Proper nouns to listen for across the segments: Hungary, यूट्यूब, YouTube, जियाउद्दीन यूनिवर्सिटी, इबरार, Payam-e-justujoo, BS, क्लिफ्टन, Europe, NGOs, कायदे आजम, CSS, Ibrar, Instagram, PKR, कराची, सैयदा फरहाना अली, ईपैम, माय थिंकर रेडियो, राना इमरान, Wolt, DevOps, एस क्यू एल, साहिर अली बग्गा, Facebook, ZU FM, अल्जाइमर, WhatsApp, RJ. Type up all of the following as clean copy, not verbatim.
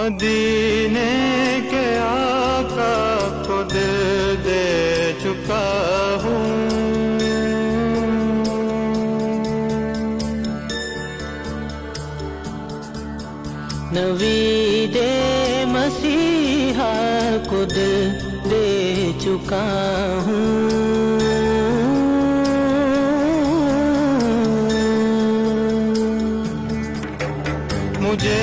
मदीने के आका को दिल दे चुका हूँ, नवीदे मसीहा को दिल दे चुका हूँ। मुझे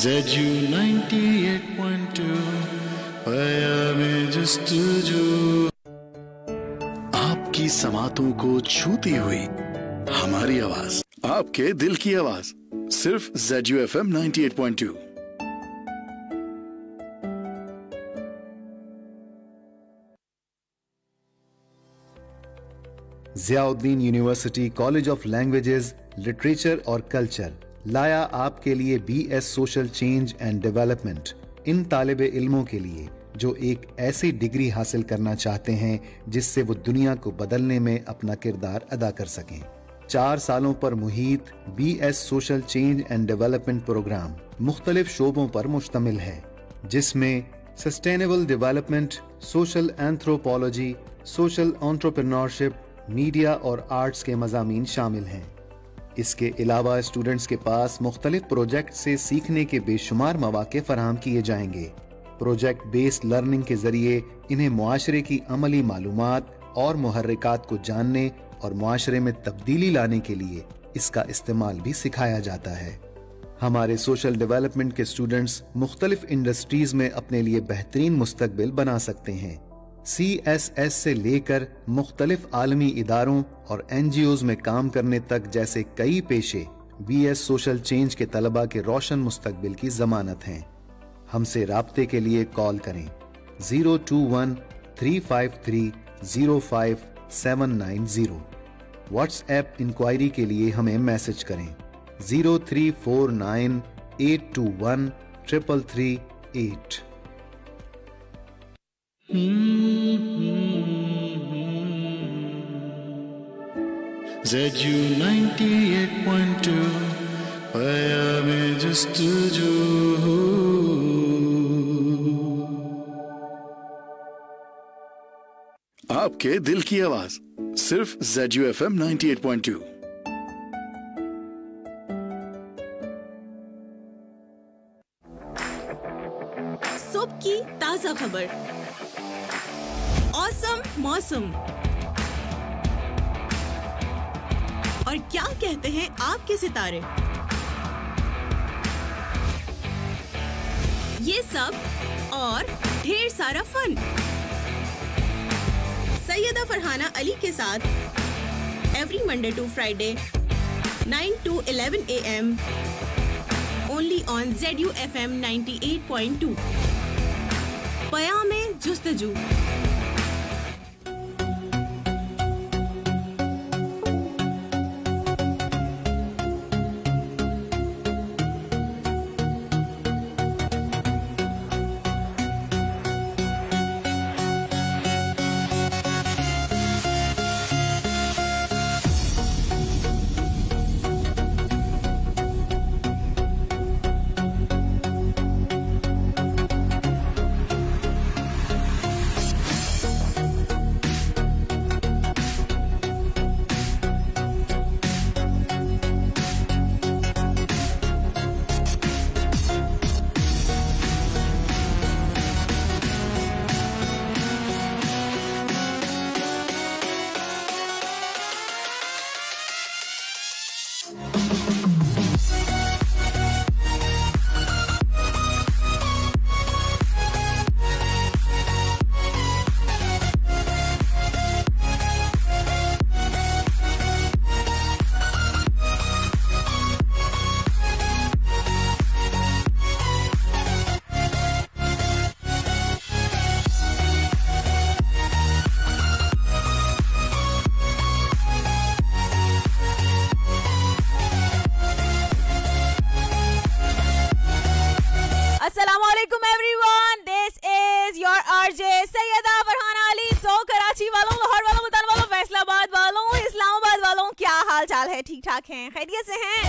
ZU 98.2 पयाम-ए-जस्तुजू, आपकी समातों को छूती हुई हमारी आवाज, आपके दिल की आवाज, सिर्फ ZU FM 98.2। जियाउद्दीन यूनिवर्सिटी college of languages, literature और कल्चर लाया आपके लिए BS social change and development इन तालिबे इल्मों के लिए जो एक ऐसी डिग्री हासिल करना चाहते हैं जिससे वो दुनिया को बदलने में अपना किरदार अदा कर सकें। 4 सालों पर मुहीत BS social change and development program मुख्तलिफ शोबों पर मुश्तमिल है, जिसमें sustainable development, social anthropology, social entrepreneurship, media और आर्ट्स के मजामीन शामिल हैं। इसके अलावा स्टूडेंट्स के पास मुख्तलिफ प्रोजेक्ट से सीखने के बेशुमार मौके फराहम किए जाएंगे। प्रोजेक्ट बेस्ड लर्निंग के जरिए इन्हें मुआशरे की अमली मालूमात और मुहर्रिकात को जानने और मुआशरे में तब्दीली लाने के लिए इसका इस्तेमाल भी सिखाया जाता है। हमारे सोशल डेवलपमेंट के स्टूडेंट्स मुख्तलिफ इंडस्ट्रीज में अपने लिए बेहतरीन मुस्तकबिल बना सकते हैं। CSS से लेकर मुख्तलिफ आलमी इदारों और NGOs में काम करने तक जैसे कई पेशे BS सोशल चेंज के तलबा के रोशन मुस्तकबिल की जमानत हैं। हमसे राब्ते के लिए कॉल करें 021-353-05790। व्हाट्सएप इंक्वायरी के लिए हमें मैसेज करें 03498213338। ZU 98.2 पयाम-ए-जस्तुजू, आपके दिल की आवाज, सिर्फ ZU FM 98.2। सुबह की ताजा खबर, मौसम और क्या कहते हैं आपके सितारे, ये सब और ढेर सारा फन सैयदा फरहाना अली के साथ every Monday to Friday 9 to 11 AM only on ZU FM 98.2 पयाम-ए-जस्तजू। ठीक ठाक हैं, खैरियत से हैं।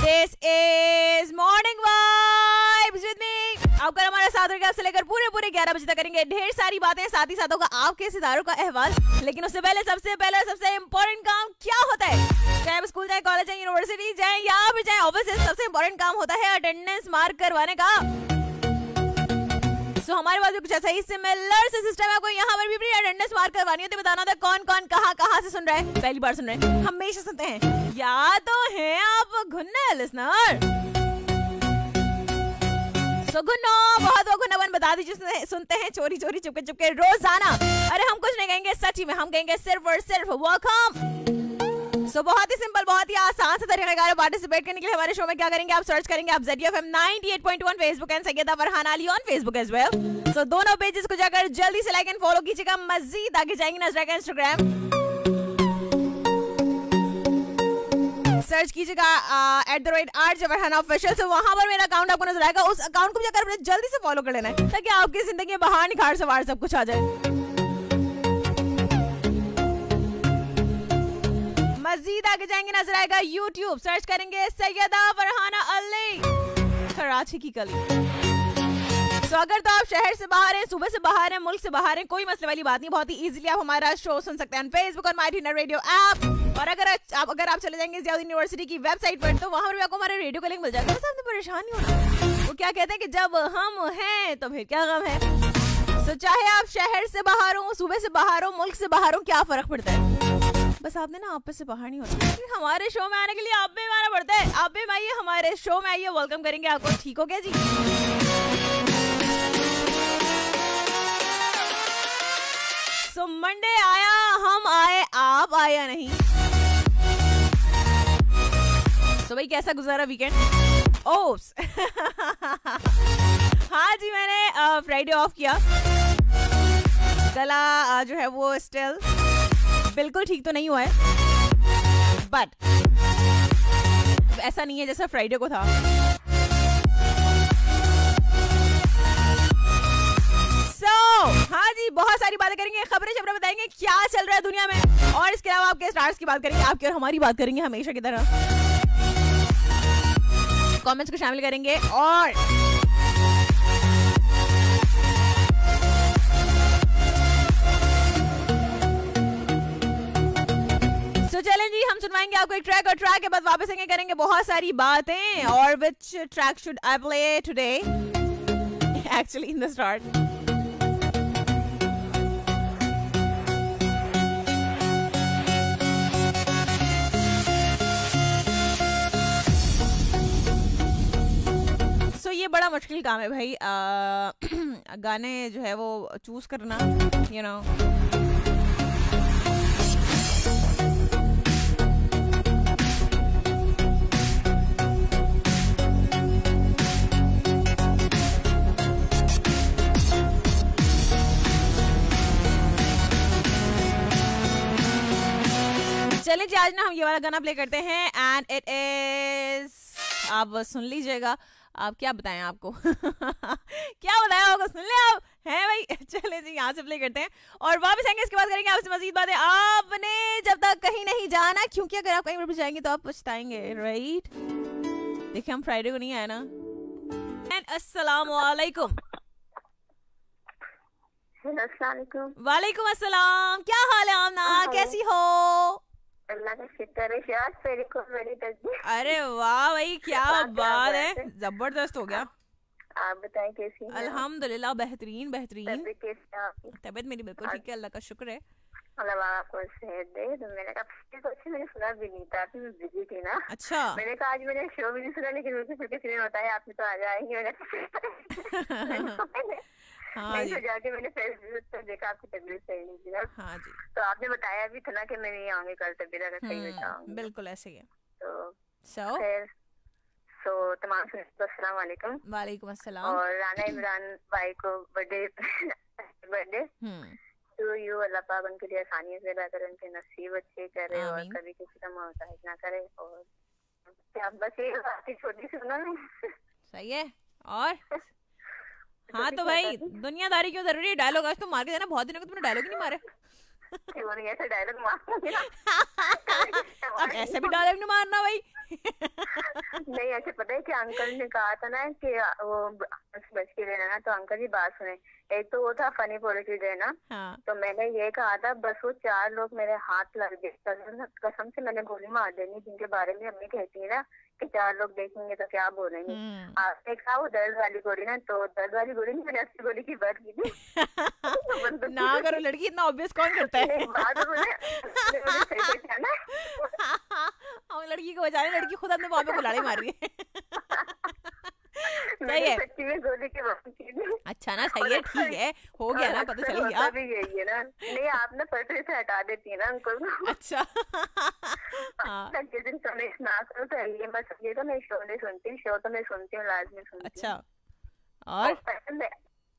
This is morning vibes with me। आपका हमारे साथ होकर आपसे लेकर पूरे 11 बजे तक करेंगे ढेर सारी बातें, साथ ही साथ होगा आपके सितारों का अहवाल। लेकिन उससे पहले सबसे इम्पोर्टेंट काम क्या होता है, चाहे स्कूल जाए, कॉलेज जाए, यूनिवर्सिटी जाए या फिर चाहे ऑफिस, सबसे इम्पोर्टेंट काम होता है अटेंडेंस मार्क करवाने का। सो हमारे पास भी कुछ ऐसा ही सिमिलर सिस्टम है। आपको यहाँ पर भी अपनी अटेंडेंस मार्क करवानी है, तो बताना था कौन कौन कहाँ से सुन रहा है, पहली बार सुन रहे हैं, हमेशा सुनते हैं या तो हैं आप घुन्ना लिसनर। So, बहुत गुनावन बता दीजिए, सुनते हैं चोरी चोरी चुपके चुपके रोजाना। अरे हम कुछ नहीं कहेंगे, सच में हम कहेंगे सिर्फ और सिर्फ वेलकम। सो बहुत ही सिंपल, बहुत ही आसान सा तरीका है पार्टिसिपेट करने के लिए हमारे शो में। क्या करेंगे आप, सर्च करेंगे आप ZU FM 98.1 Facebook and सैयदा फरहाना अली on Facebook as well. So दोनों पेजेस को जाकर जल्दी से लाइक एंड फॉलो कीजिएगा। मजीद आगे जाएंगे नजर इंस्टाग्राम, सर्च कीजिएगा @RJ Farhana Official। तो वहाँ पर मेरा अकाउंट आपको नजर आएगा, उस अकाउंट को जाकर जल्दी से फॉलो कर लेना है ताकि आपकी जिंदगी में बाहर निखार सवार सब कुछ आ जाए। मजीद आगे जाएंगे नजर आएगा YouTube, सर्च करेंगे सैयदा फरहाना अली कराची की कली। तो अगर तो आप शहर से बाहर हैं, सुबह से बाहर हैं, मुल्क से बाहर हैं, कोई मसले वाली बात नहीं, बहुत ही इजीली आप हमारा शो सुन सकते हैं फेसबुक और माय थिंकर रेडियो ऐप। और अगर आप चले जाएंगे जियाउद्दीन यूनिवर्सिटी की वेबसाइट पर, तो वहाँ पर आपको हमारे रेडियो का लिंक मिल जाएगा। तो परेशान नहीं होना, वो क्या कहते हैं कि जब हम हैं तो फिर क्या गम है। तो चाहे आप शहर से बाहर हो, सुबह से बाहर हो, मुल्क से बाहर हो, क्या फर्क पड़ता है, बस आपने ना आपस से बाहर नहीं होता। हमारे शो में आने के लिए आप भी हमारा पड़ता है, आप भी आइए हमारे शो में, आइए वेलकम करेंगे आपको। ठीक हो गया जी। तो मंडे आया, हम आए, आप आया नहीं। तो भाई कैसा गुजारा वीकेंड? ओप्स हाँ जी, मैंने फ्राइडे ऑफ किया। गला जो है वो स्टिल बिल्कुल ठीक तो नहीं हुआ है, बट ऐसा नहीं है जैसा फ्राइडे को था। हाँ जी, बहुत सारी बातें करेंगे, खबरें शबरें बताएंगे क्या चल रहा है दुनिया में, और इसके अलावा आपके स्टार्स की बात करेंगे, आपकी और हमारी बात करेंगे हमेशा की तरह। कमेंट्स को शामिल करेंगे और तो चलें जी, हम सुनवाएंगे आपको एक ट्रैक, और ट्रैक के बाद वापस आएंगे, करेंगे बहुत सारी बातें। और which track should I play today actually in the start. बड़ा मुश्किल काम है भाई, गाने जो है वो चूज करना, यू नो। चलिए जी, आज ना हम ये वाला गाना प्ले करते हैं एंड इट इज, आप सुन लीजिएगा, आप क्या बताएं आपको क्या बताया होगा, सुन ले आप हैं भाई। चले जी, यहाँ से प्ले करते हैं और वापस आएंगे, इसके बाद करेंगे आपसे मजीद बातें। आपने जब तक कहीं नहीं जाना, क्योंकि अगर आप कहीं पर भी जाएंगे तो आप पछताएंगे, राइट। देखिए हम फ्राइडे को नहीं आए ना। एंड अस्सलामुअलैकुम। वालेकुम अस्सलाम, क्या हाल है आमना, कैसी हो? अल्लाह का शुक्र है यार, तेरे को मेरी तस्वीर। अरे वाह भाई, क्या बात है, जबरदस्त हो गया। आप बताएं कैसी हैं? अल्हम्दुलिल्लाह बेहतरीन बेहतरीन। तबीयत मेरी बिल्कुल ठीक है, अल्लाह का शुक्र है। अल्लाह आपको सेहत दे। तो मैंने कहा कुछ, मैंने सुना भी नहीं था, मैं बिजी थी ना। अच्छा, मैंने कहा आज मैंने शो भी नहीं सुना, लेकिन मुझे फिर किसी ने बताया आपने तो आ जाएंगे। हाँ जी, जाके मैंने फेसबुक पर देखा आपकी तबीयत सही नहीं थी ना। हाँ जी, तो आपने बताया भी था ना कि मैं नहीं आऊंगी कल, तबीयत अगर सही नहीं आऊंगी। बिल्कुल ऐसे ही है। तो सो तमाम सुनते अस्सलाम वालेकुम। वालेकुम अस्सलाम। और राना इमरान भाई को बर्थडे तो यू, अल्लाह पाक उनके लिए आसानी से बेहतर उनके नसीब अच्छे करे और कभी किसी का मोहताज ना करे। और आप बस ये बात छोटी सी सुना मैं, सही है। और हाँ तो भाई, दुनियादारी क्यों जरूरी है, डायलॉग आज तो मार के जाना। बहुत दिनों को तुमने डायलॉग ही नहीं मारे। ऐसे डायलॉग मारना, अब ऐसे भी डायलॉग नहीं मारना भाई। नहीं ऐसे, पता है कि अंकल ने कहा था ना कि वो मुश्किल है ना। तो अंकल जी बात सुने, एक तो वो था फनी पॉलिटिक्स है ना, हाँ। तो मैंने ये कहा था, बस वो 4 लोग मेरे हाथ लग गए, कसम से मैंने गोली मार देनी, जिनके बारे में अम्मी कहती है ना कि 4 लोग देखेंगे तो क्या बोलेंगे। आपने कहा वो दर्द वाली गोली ना, तो दर्द वाली गोली नहीं, मैंने अच्छी गोली की बात की थी ना। अगर लड़की इतना ऑब्वियस कौन करता है, लड़की को बचाने लड़की खुद अपने बाबे को लाड़ी मार रही है। सच्ची में गोली के बात की। अच्छा ना, सही है, ठीक है, हो गया ना, पता चल गया। यही है ना, नहीं आप ना पटरी से हटा देती है ना अंकल। अच्छा, जिस दिन समय ना करो तो ये बस, ये तो मैं शो नहीं सुनती, शो तो मैं सुनती हूँ, लाजमी सुनती। अच्छा, और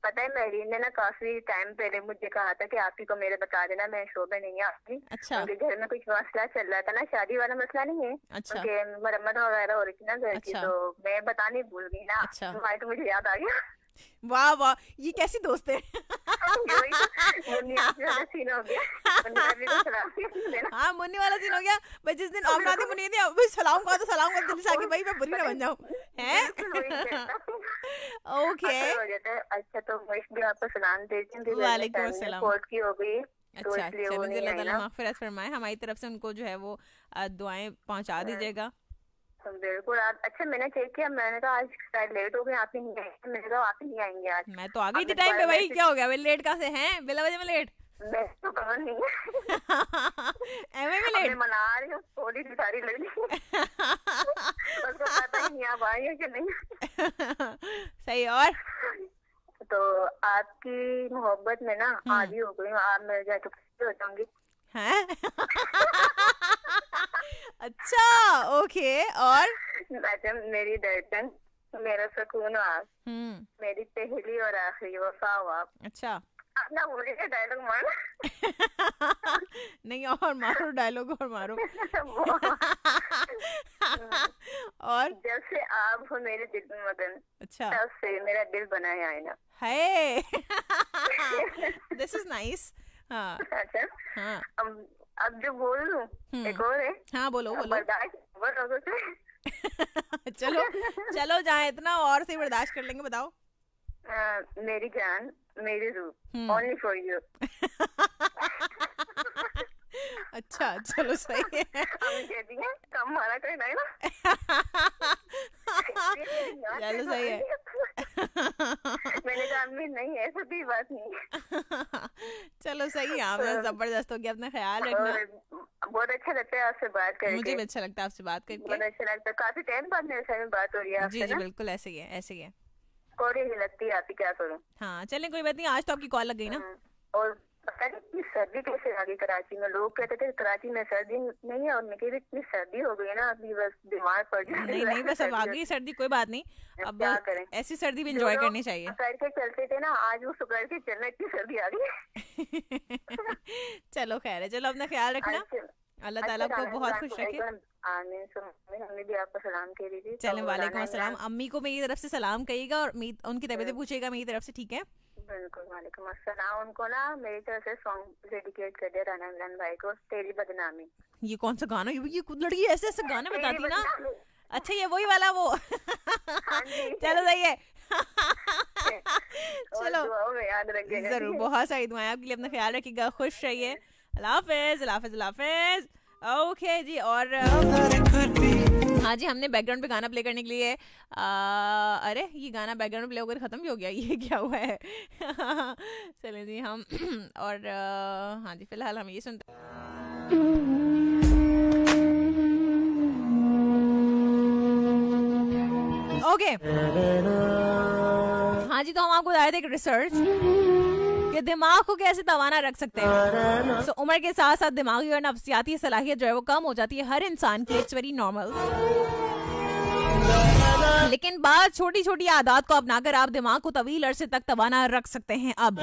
पता है महरीन ने ना काफी टाइम पहले मुझे कहा था कि आप ही को मेरे बता देना, मैं शो में नहीं आती। अच्छा, उनके घर में कुछ मसला चल रहा था ना, शादी वाला मसला नहीं है, अच्छा, मरम्मत वगैरह हो रही थी ना घर की, तो मैं बताने भूल गई ना। अच्छा, तो मुझे याद आ गया। वाह वाह, ये कैसी दोस्त है। हाँ, मुन्नी वाला सीन हो गया भाई, जिस दिन औलाद मुन्नी थी, अब सलाम कहा तो सलाम कर दिल से आके भाई मैं बुरी ना बन जाऊँ, हैं। ओके, अच्छा, तो भी आपको सलाम देती हूँ। वालेकुम सलाम। कोर्ट की हो गई, अच्छा, चलो जी, अल्लाह ताला माफ़िरत फरमाए, हमारी तरफ से उनको जो है वो दुआएं पहुँचा दीजिएगा। बिल्कुल। आप, अच्छा, मैंने चेक किया, मैंने कहा आज शायद लेट हो गए, आप ही नहीं आएंगे, मैंने कहा आप ही नहीं आएंगे आज। मैं तो आ गई थी टाइम पे भाई, क्या हो गया भाई, लेट कहाँ से हैं, बिला वजह में लेट। मैं तो कौन नहीं है, एमए में लेट मना रही हूँ, थोड़ी सी सारी लड़की उसको पता ही नहीं आप आई है कि नहीं। सही। और तो आपकी मोहब्बत में ना आधी हो गई, आप मेरे जाके खुशी हो जाऊंगी। अच्छा, ओके, और मैडम मेरी दर्दन, मेरा सुकून आप, मेरी पहली और आखिरी वफा हो आप। अच्छा, आप ना बोले के डायलॉग मारो। नहीं, और मारो डायलॉग, और मारो। और जब से आप हो मेरे दिल में मगन, अच्छा, तब से मेरा दिल बना है आईना है। This is nice. हाँ, अच्छा, हाँ, अब जो बोल लूं एक और है। हाँ, बोलो बोलो। बर्दाश्त चलो चलो, जहाँ इतना और से बर्दाश्त कर लेंगे। बताओ, मेरी जान मेरी रूह, ओनली फॉर यू। अच्छा, चलो सही है, हम कहती हैं कम मारा कहीं नहीं ना। चलो सही है। मैंने कहा नहीं, ऐसा भी बात नहीं। चलो सही है, आप जबरदस्त हो गया, अपना ख्याल रखना। बहुत अच्छा लगता है आपसे बात करके। मुझे भी अच्छा लगता है आपसे बात करके, बहुत अच्छा लगता है। काफी टाइम बाद मेरे साथ बात हो रही है आपसे। जी जी, बिल्कुल ऐसे ही है, ऐसे ही है। कोरी ही लगती है आप ही, क्या करूँ। हाँ, चलें, कोई बात नहीं, आज तो आपकी कॉल लग गई ना। और पता नहीं इतनी सर्दी कैसे आ गई कराची में, लोग कहते थे कराची में सर्दी नहीं है, और मेरे इतनी सर्दी हो गई ना, अभी बस बीमार पड़ गई। नहीं नहीं, बस अब आ गई सर्दी, कोई बात नहीं, अब क्या करें, ऐसी सर्दी भी एंजॉय करनी चाहिए। सुकड़ के चलते थे ना, आज वो सुकड़ के चलना, इतनी सर्दी आ गई। चलो खैर है, चलो अपना ख्याल रखना, अल्लाह ताला को बहुत खुश रखे। आमीन। हमें भी आपको सलाम कह दीजिए। चलें, वालेकुम अस्सलाम। अम्मी को मेरी तरफ से सलाम कहिएगा, और उनकी तबीयत पूछिएगा मेरी तरफ से, ठीक है। बिल्कुल, वालेकुम अस्सलाम। उनको ना मेरी तरफ से सॉन्ग डेडिकेट कर दे राना इमरान भाई को, तेरी बदनामी। ये कौन सा गाना, ये लड़की ऐसे ऐसे गाने बताती ना। अच्छा, ये वही वाला वो। चलो सही है। चलो, याद रखिएगा जरूर, बहुत सारी दुआएं आपके लिए, अपना ख्याल रखिएगा, खुश रहिए। अल्लाह हाफिज, अल्लाह हाफिज, अल्लाह हाफिज। ओके जी, और हाँ जी, हमने बैकग्राउंड पे गाना प्ले करने के लिए अरे ये गाना बैकग्राउंड में प्ले होकर ख़त्म भी हो गया, ये क्या हुआ है। चलें जी, हम और हाँ जी, फिलहाल हम ये सुनते हैं। ओके, हाँ जी, तो हम आपको बताए थे कि रिसर्च कि दिमाग को कैसे तवाना रख सकते हैं। सो उम्र के साथ साथ दिमागी और नफ्सियाती सलाहियत जो है वो कम हो जाती है हर इंसान की, इट्स वेरी नॉर्मल। लेकिन बात छोटी छोटी आदत को अपनाकर आप दिमाग को तवील अरसे तक तवाना रख सकते हैं। अब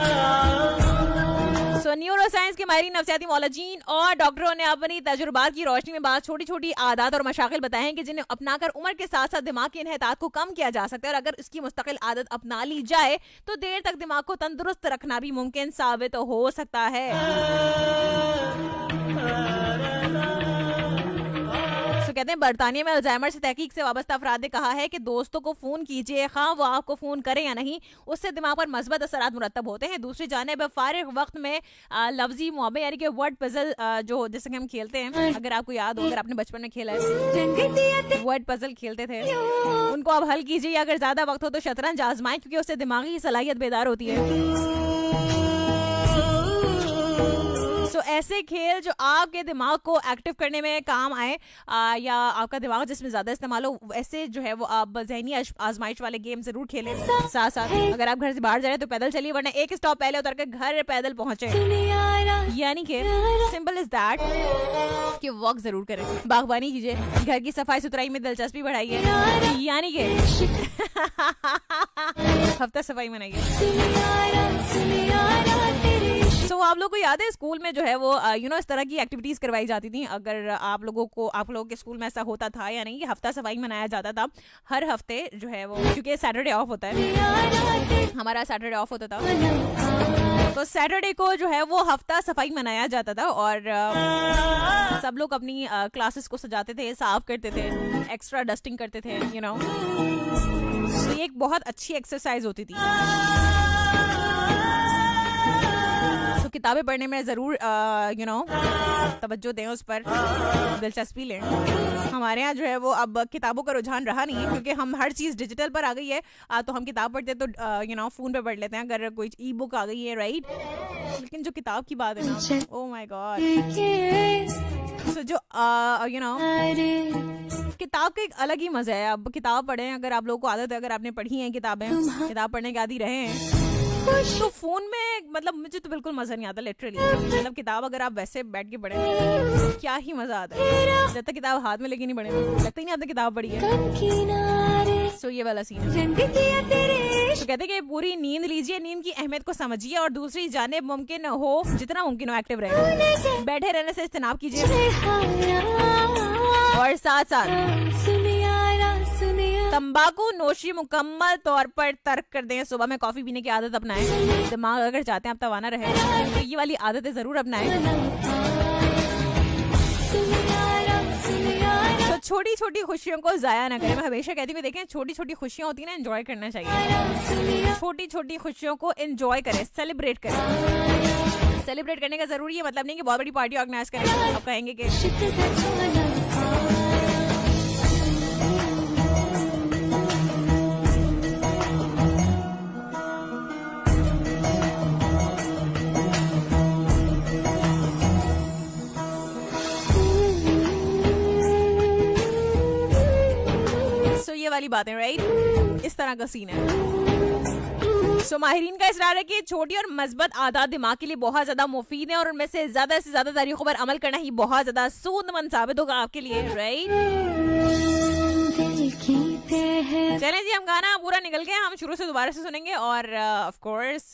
सो न्यूरो साइंस के माहिर नफ्सियाती मौलजीन और डॉक्टरों ने अपनी तजुर्बात की रोशनी में बात छोटी छोटी आदत और मशाकिल बताए हैं कि जिन्हें अपनाकर उम्र के साथ साथ दिमाग की इनहतात को कम किया जा सकता है, और अगर इसकी मुस्तकिल आदत अपना ली जाए तो देर तक दिमाग को तंदुरुस्त रखना भी मुमकिन साबित हो सकता है। कहते हैं बरतानिया में अल्जाइमर से तहकीक से वाबस्ता अफराद ने कहा है कि दोस्तों को फ़ोन कीजिए, खां वो आपको फ़ोन करें या नहीं, उससे दिमाग पर मस्बत असरात मुरतब होते हैं। दूसरी जानिब फारिग वक्त में लफ्जी मुआवजे यानी कि वर्ड पजल जो जैसे कि हम खेलते हैं, अगर आपको याद हो, अगर आपने बचपन में खेला है वर्ड पजल खेलते थे, उनको आप हल कीजिए या अगर ज़्यादा वक्त हो तो शतरंज आजमाएं क्योंकि उससे दिमागी सलाहियत बेदार होती है। तो ऐसे खेल जो आपके दिमाग को एक्टिव करने में काम आए या आपका दिमाग जिसमें ज़्यादा इस्तेमाल हो, ऐसे जो है वो आप जहनी आजमाइश वाले गेम ज़रूर खेलें। साथ साथ अगर आप घर से बाहर जा रहे हैं तो पैदल चलिए, वरना एक स्टॉप पहले उतर के घर पैदल पहुंचे, यानी कि सिंपल इज दैट कि वॉक ज़रूर करें, बागबानी कीजिए, घर की सफाई सुथराई में दिलचस्पी बढ़ाइए, यानी कि हफ्ता सफाई मनाइए। तो आप लोग को याद है स्कूल में जो है वो इस तरह की एक्टिविटीज़ करवाई जाती थी? अगर आप लोगों के स्कूल में ऐसा होता था या नहीं, हफ्ता सफाई मनाया जाता था हर हफ्ते जो है वो, क्योंकि सैटरडे ऑफ होता है, हमारा सैटरडे ऑफ होता था तो सैटरडे को जो है वो हफ्ता सफाई मनाया जाता था और सब लोग अपनी क्लासेस को सजाते थे, साफ करते थे, एक्स्ट्रा डस्टिंग करते थे, तो ये एक बहुत अच्छी एक्सरसाइज होती थी। तो किताबें पढ़ने में ज़रूर तवज्जो दें, उस पर दिलचस्पी लें। हमारे यहाँ जो है वो अब किताबों का रुझान रहा नहीं है क्योंकि हम हर चीज़ डिजिटल पर आ गई है। तो हम किताब पढ़ते हैं तो फ़ोन पे पढ़ लेते हैं अगर कोई ई बुक आ गई है, राइट। लेकिन जो किताब की बात है ना, ओ माय गॉड, सो जो किताब का एक अलग ही मज़ा है। अब किताब पढ़ें, अगर आप लोगों को आदत है, अगर आपने पढ़ी हैं किताबें, किताब पढ़ने के आदी रहे हैं, तो फोन में मतलब मुझे तो बिल्कुल मजा नहीं आता लिटरली। मतलब किताब अगर आप वैसे बैठ के पढ़ें, क्या ही मजा आता है, जब तक किताब हाथ में लेके नहीं पढ़े लगता ही नहीं आता किताब पढ़ी है। सो ये वाला सीन है। तो कहते हैं कि पूरी नींद लीजिए, नींद की अहमियत को समझिए और दूसरी जानिब मुमकिन हो जितना मुमकिन हो एक्टिव रहे, बैठे रहने से इज्तनाब कीजिए और साथ साथ तंबाकू नोशी मुकम्मल तौर पर तर्क कर दें। सुबह में कॉफ़ी पीने की आदत अपनाएं, दिमाग अगर चाहते हैं आप तवाना रहे तो ये वाली आदतें ज़रूर अपनाएं। तो छोटी छोटी खुशियों को ज़ाया ना करें। मैं हमेशा कहती हूँ, देखें छोटी छोटी खुशियाँ होती हैं ना, एंजॉय करना चाहिए। छोटी छोटी खुशियों को एंजॉय करें, सेलिब्रेट करें। सेलिब्रेट करने का ज़रूरी है मतलब नहीं कि बहुत बड़ी पार्टी ऑर्गेनाइज करें, आप कहेंगे कि वाली बातें, राइट, इस तरह का सीन है। सो माहिरीन का इसरार है कि छोटी और मजबूत आदत दिमाग के लिए बहुत ज्यादा मुफीद है और उनमें से ज्यादा तारीखों पर अमल करना ही बहुत ज्यादा सूदमंद साबित होगा आपके लिए, राइट। चलें जी, हम गाना पूरा निकल गए, हम शुरू से दोबारा से सुनेंगे और ऑफ कोर्स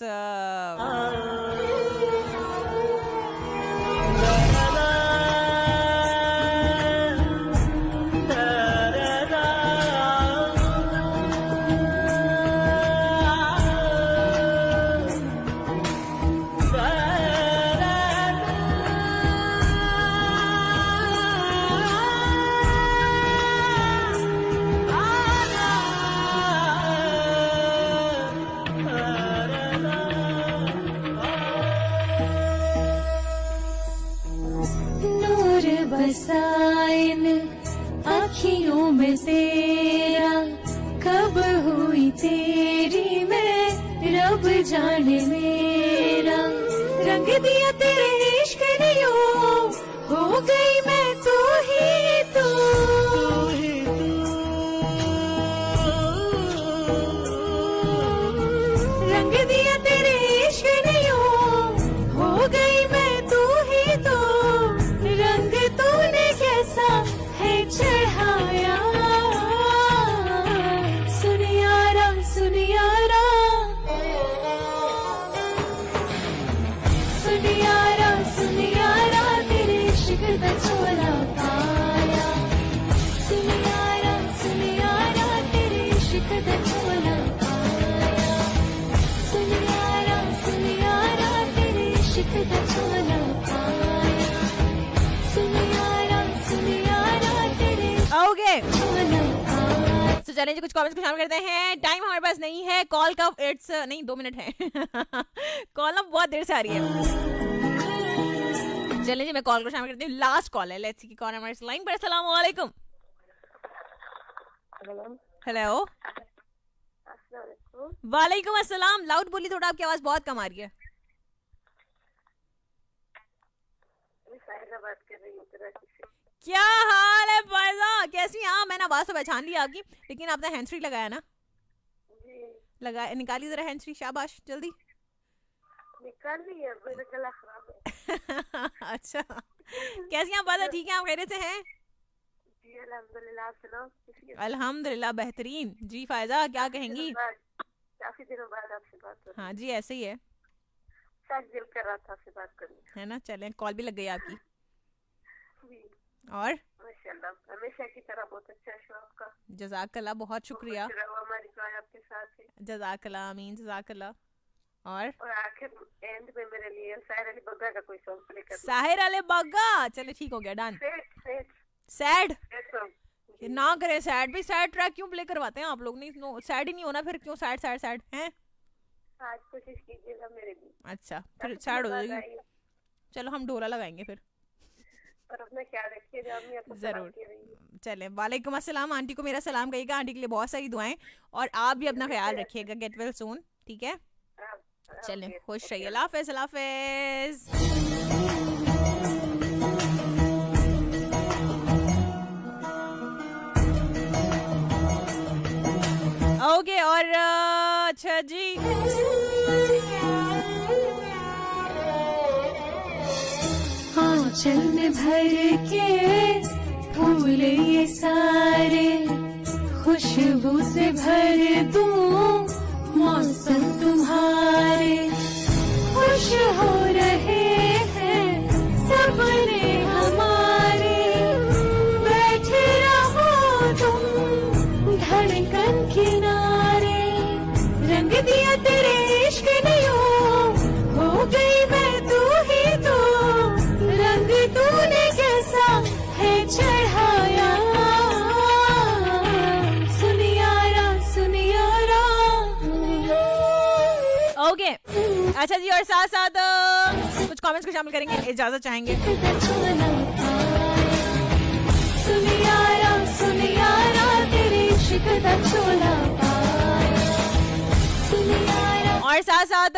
आँखियों में तेरा कब हुई तेरी मैं रब जाने मेरा रंग दिया तेरे इश्क ने यो हो गई मैं तू ही तू। रंग दिया तेरे इश्क ने यो हो गई मैं तू ही तू। रंग तूने कैसा है चढ़ाया, सुनियारा सुनियारा सुनियारा सुनियारा तेरे इश्क का छोरा पाया, सुनियारा सुनियारा तेरे इश्क का छोरा पाया, सुनियारा सुनियारा तेरे इश्क का छोरा पाया, सुनियारा सुनियारा तेरे कुछ कमेंट्स को शामिल करते हैं। टाइम हमारे पास नहीं है। कॉल का इट्स नहीं 2 मिनट है। कॉल अब बहुत देर से आ रही है। चलिए जी मैं कॉल को शामिल करती हूँ। लास्ट कॉल है। लेट्स सी कि कौन हमारे लाइन पर। अस्सलाम वालेकुम। हेलो। वालेकुम अस्सलाम। लाउड बोली थोड़ा, आपकी आवाज बहुत कम आ रही है। बात कर रही हूँ। क्या हाल है फैजा, कैसी? हाँ मैंने आवाज तो पहचान ली आपकी, लेकिन आपने हैंड फ्री लगाया ना? लगाया, निकाली जरा हैंड फ्री। शाबाश, जल्दी निकाल लिया, मेरा गला खराब है। अच्छा कैसी हैं आप फैजा? ठीक है, आप खैरियत से हैं? जी अल्हम्दुलिल्लाह, आप सुनाओ? अल्हम्दुलिल्लाह बेहतरीन। जी फैजा क्या कहेंगी? काफी दिनों बाद आपसे बात कर। हाँ जी ऐसे ही है, दिल कर रहा था आपसे बात करने, है ना। चले कॉल भी लग गई आपकी। और माशाल्लाह हमेशा की तरह बहुत अच्छा शो आपका। जज़ाकल्लाह, बहुत शुक्रिया। आपके साथ जज़ाकल्लाह, आमीन जज़ाकल्लाह। और आखिर एंड में मेरे लिए साहिर अली बग्गा का कोई सॉन्ग प्ले कर। साहिर अली बग्गा, चलो ठीक हो गया, डन। सैड ना करें, सैड भी सैड ट्रैक क्यों प्ले करवाते हैं आप लोग? नहीं सैड ही नहीं होना, फिर क्यों सैड सैड सैड है? आज कोशिश कीजिएगा मेरे लिए। अच्छा फिर सैड हो जाएगी। चलो हम ढोला लगाएंगे फिर। जरूर चले। वालेकुम अस्सलाम। आंटी को मेरा सलाम कहिएगा, आंटी के लिए बहुत सारी दुआएं, और आप भी अपना ख्याल रखिएगा। गेट वेल सून, ठीक है? चले खुश रहिए। हाफिज हाफिज। ओके और अच्छा जी चंद भर के फूल ये सारे खुशबू से भर दूं मौसम तुम्हारे। खुश हो रहे हैं सपने हमारे, बैठे रहो तुम धड़कन किनारे। रंग दिया तेरे इश्क ने हो गई मैं तू ही तू। तूने कैसा है चढ़ाया, सुनियारा सुनियारा। ओके अच्छा जी, और साथ साथ कुछ कमेंट्स को शामिल करेंगे, इजाजत चाहेंगे। सुनियारा सुनियारा तेरी शिकदा छोला सुनियारा। और साथ साथ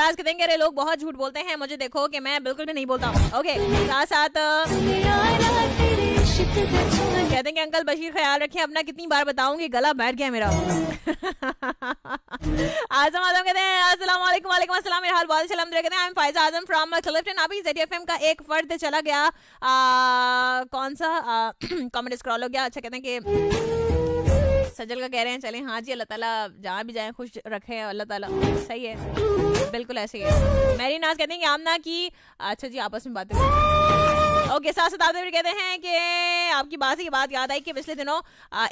आज के दिन के लोग बहुत झूठ बोलते हैं, मुझे देखो कि मैं बिल्कुल भी नहीं बोलता हूँ। ओके साथ साथ कहते हैं कि अंकल बशीर ख्याल रखें अपना, कितनी बार बताऊंगी गला बैठ गया मेरा। आजम आजम कहते हैं अस्सलाम वालेकुम। वालेकुम अस्सलाम, मेरा हाल बहुत अच्छा। कहते हैं I am Faiza Azam from क्लिफ्टन। अभी ZU FM का एक फर्द चला गया, कौन सा कमेंट स्क्रॉल हो गया। अच्छा कहते हैं कि सजल का कह रहे हैं चले। हाँ जी अल्लाह ताला जहाँ भी जाए खुश रखे अल्लाह ताला, सही है बिल्कुल ऐसे ही है। मेरी नाज कहते हैं कि आमना की अच्छा जी आपस में बातें। ओके साथ साथ आप कहते हैं कि आपकी बात से ये बात याद आई कि पिछले दिनों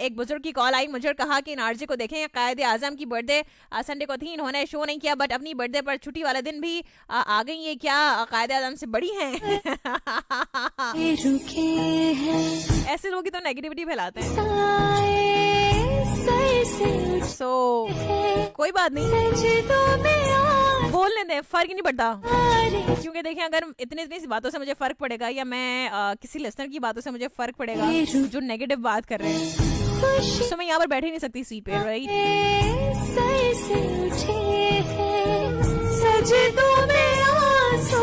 एक बुजुर्ग की कॉल आई मुझे और कहा कि नारजी को देखें, कायदे आजम की बर्थडे संडे को थी, इन्होंने शो नहीं किया बट अपनी बर्थडे पर छुट्टी वाले दिन भी आ गई। ये क्या कायदे आजम से बड़ी हैं? ऐसे लोग ही तो नेगेटिविटी फैलाते हैं। सो कोई बात नहीं, बोलने दें, फर्क नहीं पड़ता। क्योंकि देखें अगर इतनी इतनी सी बातों से मुझे फर्क पड़ेगा या मैं किसी लिस्नर की बातों से मुझे फर्क पड़ेगा जो नेगेटिव बात कर रहे हैं, तो मैं यहाँ पर बैठ ही नहीं सकती सीट पे, राइट? सजदों में आंसू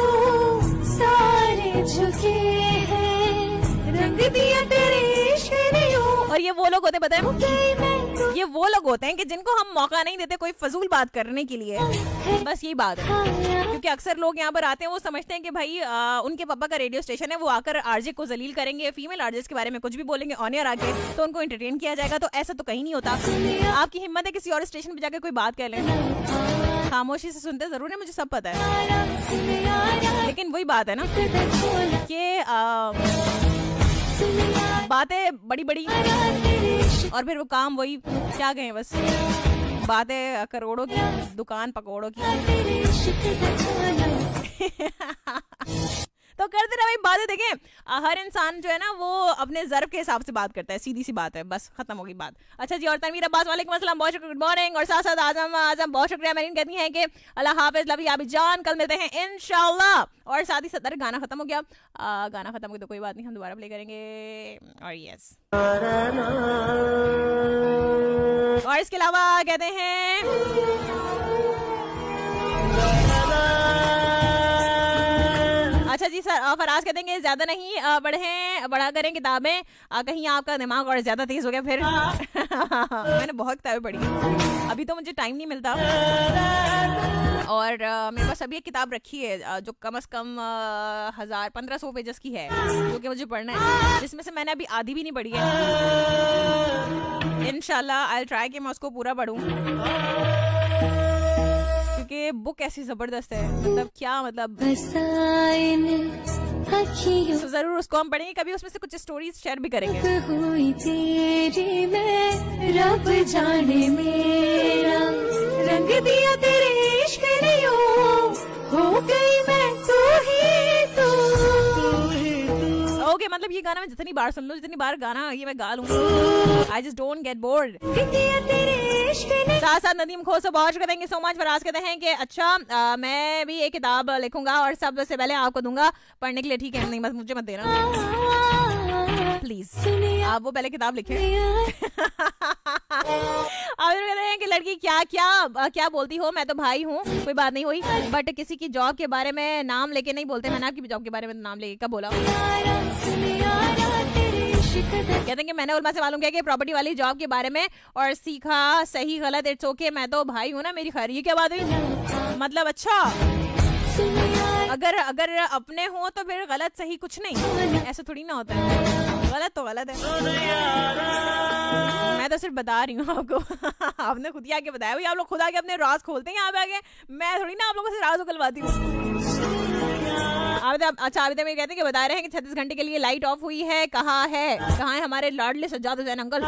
सारे झुके हैं, रंग दिया तेरे इश्क़। और ये वो लोग होते पता है, ये वो लोग होते हैं कि जिनको हम मौका नहीं देते कोई फजूल बात करने के लिए। बस यही बात है, क्योंकि अक्सर लोग यहाँ पर आते हैं वो समझते हैं कि भाई उनके पापा का रेडियो स्टेशन है, वो आकर आरजे को जलील करेंगे, फीमेल आरजेस के बारे में कुछ भी बोलेंगे ऑन एयर आके, तो उनको एंटरटेन किया जाएगा। तो ऐसा तो कहीं नहीं होता। आपकी हिम्मत है किसी और स्टेशन पर जाकर कोई बात कर लें। खामोशी से सुनते जरूर है, मुझे सब पता है, लेकिन वही बात है ना कि बातें बड़ी बड़ी और फिर वो काम वही, क्या कहें, बस बातें करोड़ों की, दुकान पकौड़ों की। तो करते रहे भाई बातें। देखें हर इंसान जो है ना वो अपने जर्ब के हिसाब से बात करता है, सीधी सी बात है, बस खत्म होगी बात। अच्छा जी, और तनवीर अब्बास वालेकुम अस्सलाम, बहुत शुक्रिया, गुड मॉर्निंग। और साथ साथ आजम आजम बहुत शुक्रिया। मैरीन कहती हैं कि अल्लाह हाफिज, लव याबी जान, कल मिलते हैं इंशाल्लाह। और साथ ही साथ गाना खत्म हो गया, गाना खत्म हो गया तो कोई बात नहीं, हम दोबारा प्ले करेंगे। और यस, और इसके अलावा कहते हैं अच्छा जी सर फराज कहते हैं ज्यादा नहीं पढ़ें, बड़ा करें किताबें, कहीं आपका दिमाग और ज्यादा तेज हो गया फिर। मैंने बहुत किताबें पढ़ी हैं, अभी तो मुझे टाइम नहीं मिलता। और मेरे पास अभी एक किताब रखी है जो कम से कम 1500 पेजेस की है, जो कि मुझे पढ़ना है, जिसमें से मैंने अभी आधी भी नहीं पढ़ी है। इंशाल्लाह आई विल ट्राई कि मैं उसको पूरा पढ़ूं, क्योंकि बुक ऐसी जबरदस्त है, मतलब क्या मतलब, तो जरूर उसको हम पढ़ेंगे, कभी उसमें से कुछ स्टोरीज शेयर भी करेंगे। रब जाने मेरा रंग दिया तेरे इश्क ने, हो गई मैं तू ही तू। ओके, मतलब ये गाना मैं जितनी बार सुन लूं, जितनी बार गाना ये मैं गा लूं, I just don't get bored. साथ साथ नदीम खोसो बहुत शुक्रिया, thank you so much. Faraz कहते हैं कि अच्छा मैं भी एक किताब लिखूंगा और सबसे पहले आपको दूंगा पढ़ने के लिए, ठीक है? नहीं बस मुझे मत देना प्लीज, आप वो पहले किताब लिखें। आप कहते हैं कि लड़की क्या क्या क्या बोलती हो, मैं तो भाई हूँ, कोई बात नहीं हुई, बट किसी की जॉब के बारे में नाम लेके नहीं बोलते। मैंने आपकी जॉब के बारे में नाम लेके कब बोला? कहते हैं कि मैंने उल्मा से मालूम किया कि प्रॉपर्टी वाली जॉब के बारे में और सीखा सही गलत, इट्स ओके, मैं तो भाई हूँ ना, मेरी खैर। ये क्या बात हुई? मतलब अच्छा अगर अपने हो तो फिर गलत सही कुछ नहीं, ऐसा थोड़ी ना होता है, गलत तो गलत है, मैं तो सिर्फ बता रही हूँ आपको। आपने खुद ही आके बताया, भाई आप लोग खुद आके अपने राज खोलते हैं यहाँ पे आके, मैं थोड़ी ना आप लोगों से राज उगलवाती हूँ। अच्छा आबिदा मेरे कहते हैं कि बता रहे हैं कि 36 घंटे के लिए लाइट ऑफ हुई है, कहाँ है, कहाँ है हमारे लाडले सज्जाद हुसैन अंकल?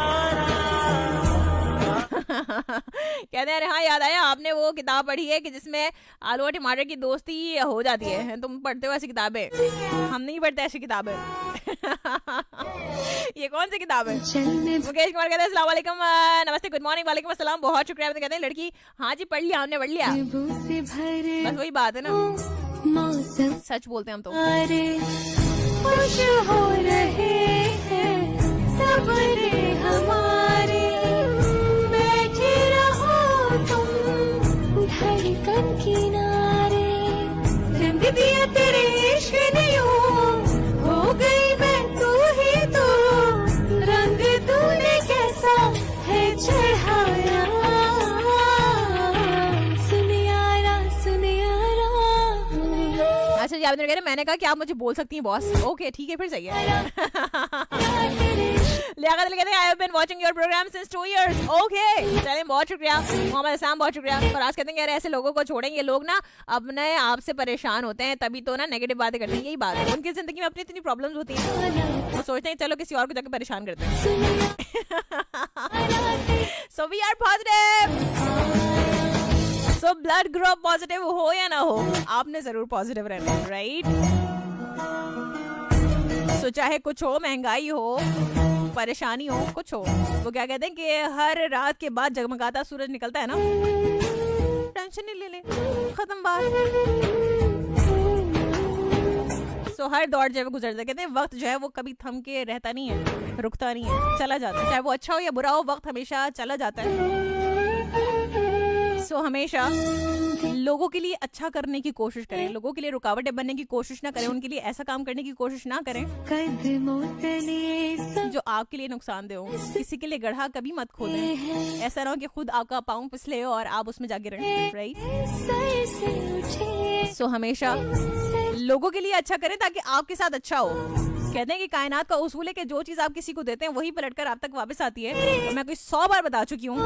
कहते हैं हाँ याद आया, आपने वो किताब पढ़ी है कि जिसमें आलू और टमाटर की दोस्ती हो जाती है, तुम पढ़ते हो ऐसी किताबें? हम नहीं पढ़ते ऐसी किताबें। ये कौन सी किताब है? मुकेश कुमार कहते हैं अस्सलाम वालेकुम, नमस्ते, गुड मॉर्निंग, वालेकुम अस्सलाम, बहुत शुक्रिया। कहते हैं लड़की हाँ जी पढ़ लिया हमने, पढ़ लिया, बस वही बात है ना, सच बोलते हैं हम तो। खुश हो रहे हैं सबरे हमारे, बैठे रहो तुम धड़कन किनारे, रंग दिया तेरे इश्क ने, हो गई मैं तू ही तू, रंग तूने कैसा है चढ़ाया, कह मैंने कहा कि आप मुझे बोल सकती हैं बॉस। ओके ठीक है फिर सही है। ऐसे लोगों को छोड़ेंगे लोग ना, अपने आप से परेशान होते हैं, तभी तो ना नेगेटिव बातें करते हैं, यही बात है। उनकी जिंदगी में अपनी इतनी प्रॉब्लम्स होती है, वो सोचते हैं चलो किसी और को जाकर परेशान करते हैं। So we are positive, so blood group positive हो या ना हो, आपने जरूर पॉजिटिव रहना है, राइट? सो चाहे कुछ हो, महंगाई हो, परेशानी हो, कुछ हो, वो क्या कहते हैं कि हर रात के बाद जगमगाता सूरज निकलता है ना, टेंशन नहीं ले ले, खत्म बात। सो हर दौर जो है गुजरता, कहते हैं वक्त जो है वो कभी थम के रहता नहीं है, रुकता नहीं है, चला जाता है, चाहे वो अच्छा हो या बुरा हो, वक्त हमेशा चला जाता है। सो हमेशा लोगों के लिए अच्छा करने की कोशिश करें, लोगों के लिए रुकावटें बनने की कोशिश ना करें, उनके लिए ऐसा काम करने की कोशिश ना करें जो आपके लिए नुकसानदेह हो। किसी के लिए गड्ढा कभी मत खोदें, ऐसा ना हो कि खुद आपका पाँव फिसले और आप उसमें जाके रहें, राइट? सो हमेशा लोगों के लिए अच्छा करें ताकि आपके साथ अच्छा हो। कहते हैं कि कायनात का उसूल है कि जो चीज आप किसी को देते हैं वही पलटकर आप तक वापस आती है। तो मैं कोई 100 बार बता चुकी हूँ,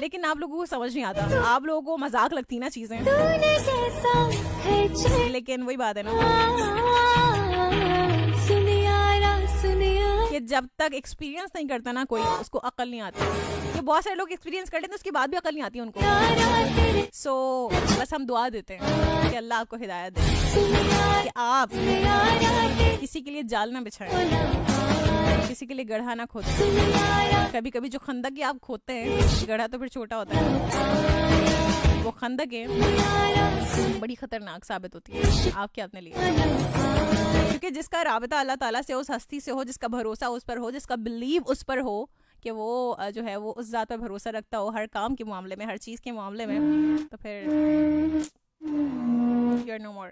लेकिन आप लोगों को समझ नहीं आता, आप लोगों को मजाक लगती ना चीजें, लेकिन वही बात है ना। कि जब तक एक्सपीरियंस नहीं करता ना कोई, उसको अकल नहीं आती। ये बहुत सारे लोग एक्सपीरियंस कर लेते हैं उसके बाद भी अकल नहीं आती उनको। सो बस हम दुआ देते हैं कि अल्लाह आपको हिदायत दे कि आप किसी के लिए जाल ना बिछाएं, किसी के लिए गढ़ा ना खोदें। कभी कभी जो खंदक आप खोदते हैं, गढ़ा तो फिर छोटा होता है, वो खंदकें बड़ी खतरनाक साबित होती है आपके अपने लिए। क्योंकि जिसका राबता अल्लाह ताला से, उस हस्ती से हो, जिसका भरोसा उस पर हो, जिसका बिलीव उस पर हो कि वो जो है वो उस ज़ात पर भरोसा रखता हो हर काम के मामले में, हर चीज़ के मामले में, तो फिर you're no more।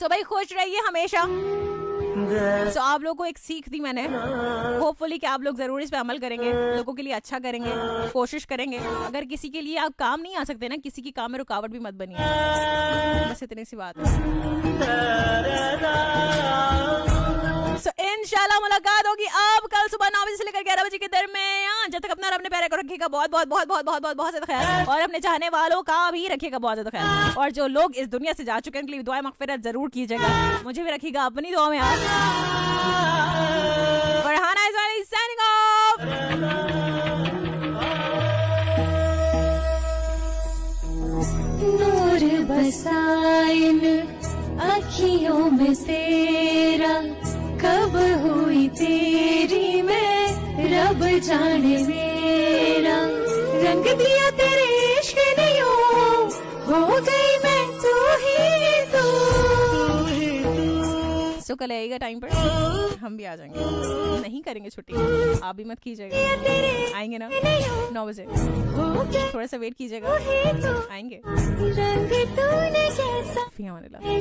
सो भाई खुश रहिए हमेशा। सो आप लोगों को एक सीख दी मैंने, होपफुली कि आप लोग ज़रूर इस पे अमल करेंगे, लोगों के लिए अच्छा करेंगे, कोशिश करेंगे। अगर किसी के लिए आप काम नहीं आ सकते ना, किसी के काम में रुकावट भी मत बनिए, बस इतनी सी बात है। सो इंशाल्लाह मुलाकात होगी आप कल सुबह 9 बजे से लेकर 11 बजे के दरमियान। जब तक अपना और अपने प्यारे को रखिएगा बहुत बहुत बहुत बहुत बहुत बहुत बहुत ज्यादा ख्याल, और अपने चाहने वालों का भी रखिएगा बहुत ज्यादा ख्याल। और जो लोग इस दुनिया से जा चुके हैं उनके लिए दुआ मगफिरत जरूर कीजिएगा, मुझे भी रखिएगा अपनी दुआ में। यार फरहाना अली साइनिंग ऑफ। नूर बसाइन अखियों में तेरा, कब हुई तेरी मैं रब जाने मेरा, रंग दिया तेरे इश्क ने यूं, हो गई मैं तू ही तू। सो कल आएगा टाइम पर हम भी आ जाएंगे, नहीं करेंगे छुट्टी, आप भी मत कीजिएगा, आएंगे ना 9 बजे, थोड़ा सा वेट कीजिएगा, आएंगे।